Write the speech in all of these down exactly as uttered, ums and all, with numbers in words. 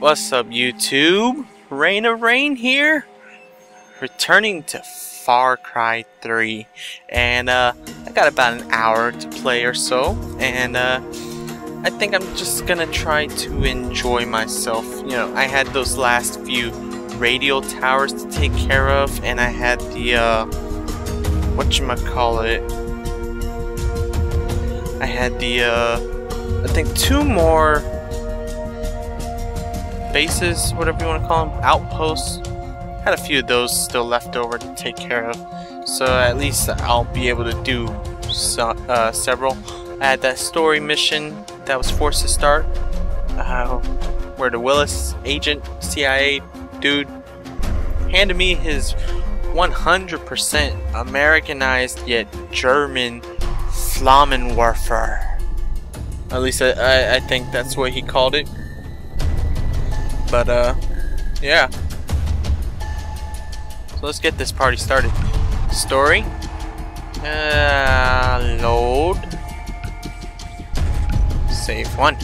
What's up, YouTube? Reign of Rain here, returning to Far Cry three, and uh, I got about an hour to play or so, and uh, I think I'm just gonna try to enjoy myself. You know, I had those last few radio towers to take care of, and I had the uh, whatchamacallit. I had the, uh, I think two more bases, whatever you want to call them, outposts. Had a few of those still left over to take care of, so at least I'll be able to do so, uh, several. I had that story mission that was forced to start, uh, where the Willis agent, C I A dude, handed me his one hundred percent Americanized yet German Flammenwerfer. At least I, I, I think that's what he called it. But uh, yeah. So let's get this party started. Story. Uh, load. Save one.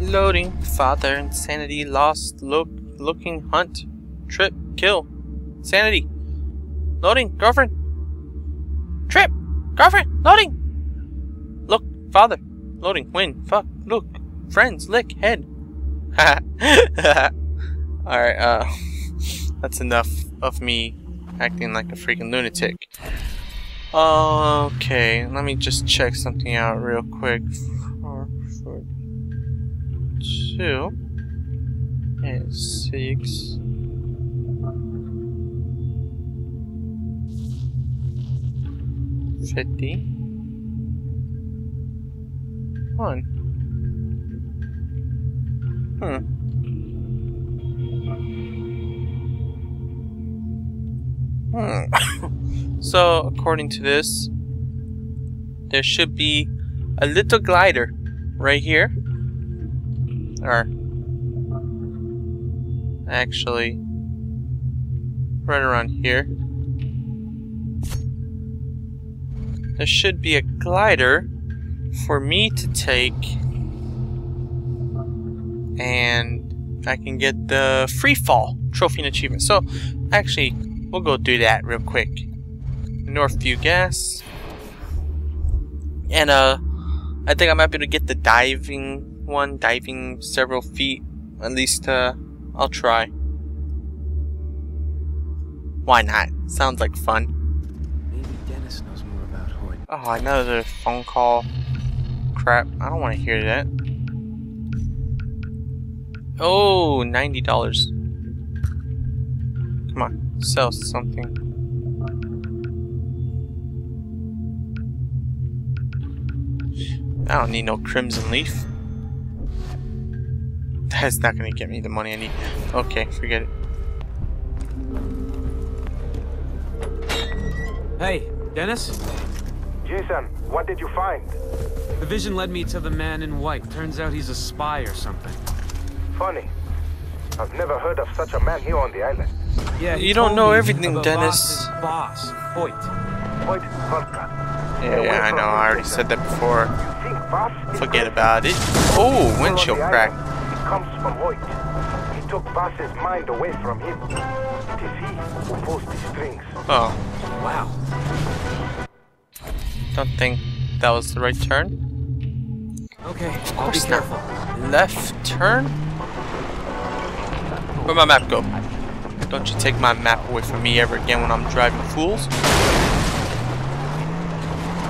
Loading. Father. Insanity. Lost. Look. Looking. Hunt. Trip, kill, sanity, loading, girlfriend, trip, girlfriend, loading, look, father, loading, win, fuck, look, friends, lick, head. Alright, uh, that's enough of me acting like a freaking lunatic. Okay, let me just check something out real quick. Four, four, two, and six. Fifty one. Hmm. Hmm. So, according to this, there should be a little glider right here. Or actually, right around here. There should be a glider for me to take, and I can get the Free Fall Trophy and Achievement. So, actually, we'll go do that real quick. Northview Gas. And, uh, I think I'm happy to get the diving one, diving several feet. At least, uh, I'll try. Why not? Sounds like fun. Oh, I know there's a phone call. Crap, I don't want to hear that. Oh, ninety dollars. Come on, sell something. I don't need no crimson leaf. That's not going to get me the money I need. Okay, forget it. Hey, Dennis? Jason, what did you find? The vision led me to the man in white. Turns out he's a spy or something. Funny. I've never heard of such a man here on the island. Yeah, you don't know everything, Dennis. Boss, Hoyt. Hoyt Volker. Yeah, yeah, I know. I already said that before. Forget about it. Oh, windshield crack. It comes from Hoyt. He took Boss's mind away from him. It is he who pulls the strings. Oh. Wow. Don't think that was the right turn. Okay, of course not. Left turn? Where'd my map go? Don't you take my map away from me ever again when I'm driving, fools.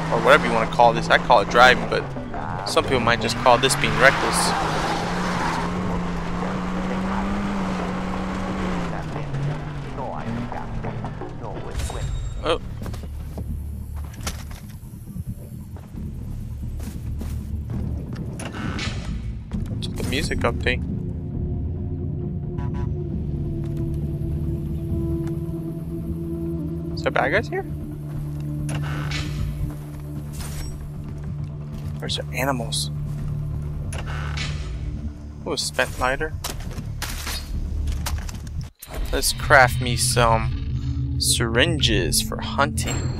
Or whatever you want to call this. I call it driving, but some people might just call this being reckless. Oh. Music update. Is there bad guys here? Where's the animals? Oh, spent lighter. Let's craft me some syringes for hunting.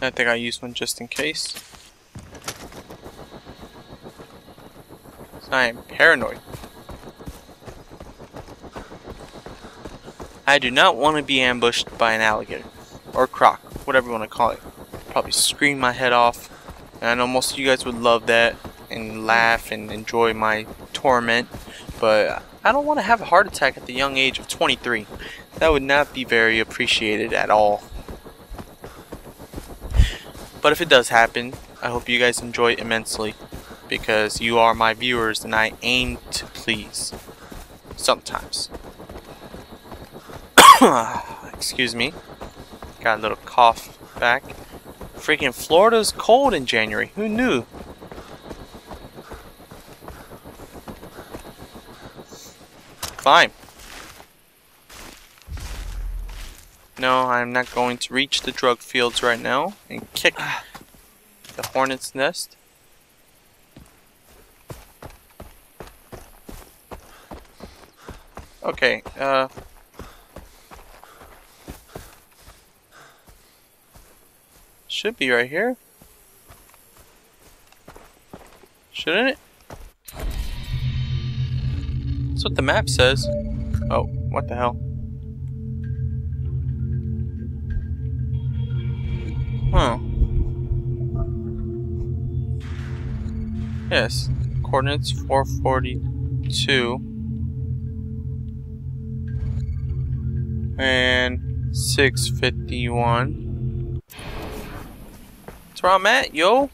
I think I used one just in case. I am paranoid. I do not want to be ambushed by an alligator. Or croc, whatever you want to call it. Probably scream my head off. And I know most of you guys would love that and laugh and enjoy my torment, but I don't want to have a heart attack at the young age of twenty-three. That would not be very appreciated at all. But if it does happen, I hope you guys enjoy it immensely, because you are my viewers and I aim to please. Sometimes. Excuse me. Got a little cough back. Freaking Florida's cold in January. Who knew? Fine. No, I'm not going to reach the drug fields right now and kick the hornet's nest. Okay, uh... should be right here. Shouldn't it? That's what the map says. Oh, what the hell? Huh. Yes. Coordinates four forty-two. And six fifty-one. That's where I'm at, yo.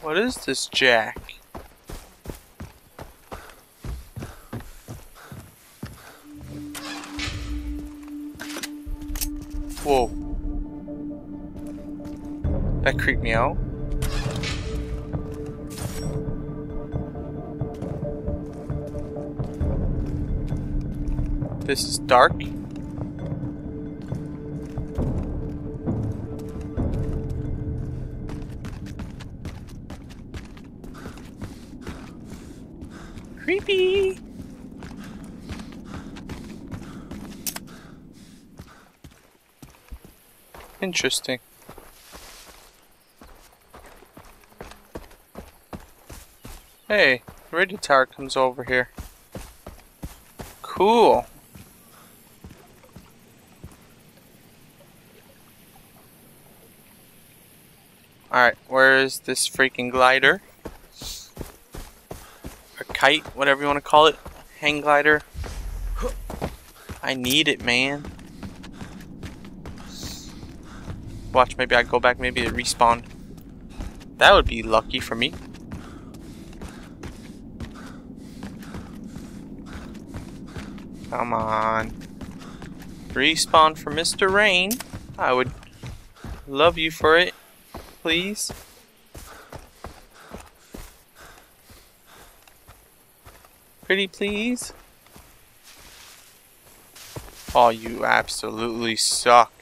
What is this jack? Whoa. That creeped me out. This is dark. Creepy. Interesting. Hey, the radio tower comes over here. Cool. Alright, where is this freaking glider? Kite, whatever you want to call it, hang glider. I need it, man. Watch, maybe I go back, maybe it respawned. That would be lucky for me. Come on. Respawn for Mister Rain. I would love you for it, please. Pretty please. Oh, you absolutely suck.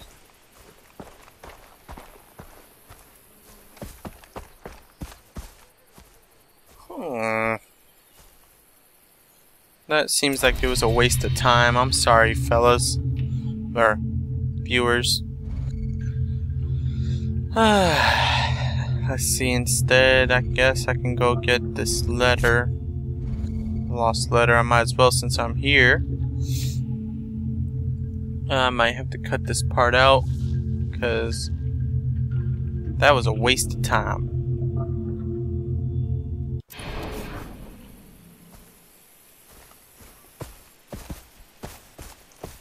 Hmm. That seems like it was a waste of time. I'm sorry, fellas. Or viewers. Let's see, instead, I guess I can go get this letter. Lost letter. I might as well since I'm here. Uh, I might have to cut this part out because that was a waste of time.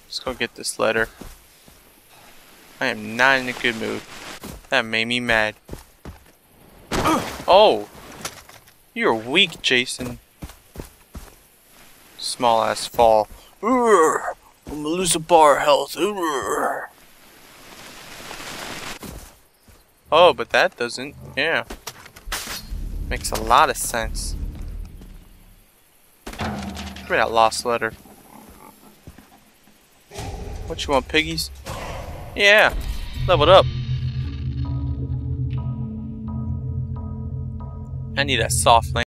Let's go get this letter. I am not in a good mood. That made me mad. Oh! You're weak, Jason. Small ass fall. I'm gonna lose a bar of health. Oh, but that doesn't. Yeah. Makes a lot of sense. Give me that lost letter. What you want, piggies? Yeah. Leveled up. I need that soft landing.